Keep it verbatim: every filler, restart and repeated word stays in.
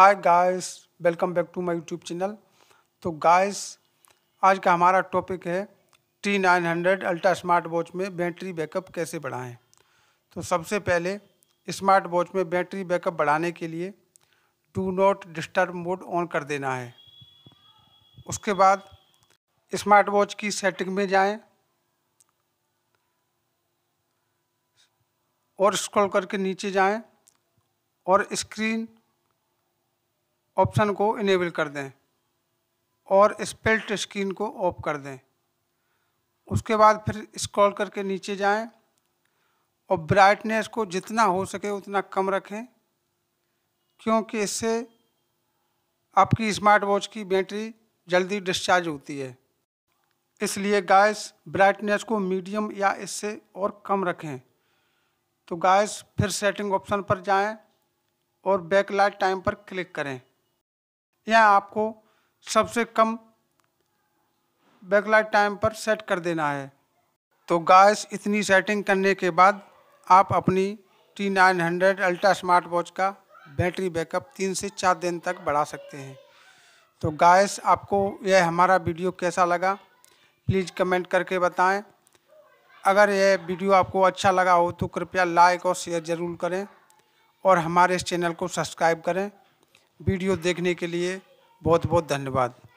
Hi guys, welcome back to my YouTube channel. तो guys, आज का हमारा टॉपिक है T nine hundred ultra smart watch में बैटरी बैकअप कैसे बढ़ाएं। तो सबसे पहले स्मार्ट वॉच में बैटरी बैकअप बढ़ाने के लिए do not disturb mode on कर देना है। उसके बाद स्मार्ट वॉच की सेटिंग में जाएं और स्क्रॉल करके नीचे जाएं और स्क्रीन ऑप्शन को इनेबल कर दें और स्प्लिट स्क्रीन को ऑफ कर दें। उसके बाद फिर स्क्रॉल करके नीचे जाएं और ब्राइटनेस को जितना हो सके उतना कम रखें, क्योंकि इससे आपकी स्मार्ट वॉच की बैटरी जल्दी डिस्चार्ज होती है। इसलिए गाइस, ब्राइटनेस को मीडियम या इससे और कम रखें। तो गाइस, फिर सेटिंग ऑप्शन पर जाएं और बैकलाइट टाइम पर क्लिक करें। यह आपको सबसे कम बैकलाइट टाइम पर सेट कर देना है। तो गाइस, इतनी सेटिंग करने के बाद आप अपनी T nine hundred ultra smart watch का बैटरी बैकअप तीन से चार दिन तक बढ़ा सकते हैं। तो गाइस, आपको यह हमारा वीडियो कैसा लगा प्लीज़ कमेंट करके बताएं। अगर यह वीडियो आपको अच्छा लगा हो तो कृपया लाइक और शेयर ज़रूर करें और हमारे इस चैनल को सब्सक्राइब करें। वीडियो देखने के लिए बहुत बहुत धन्यवाद।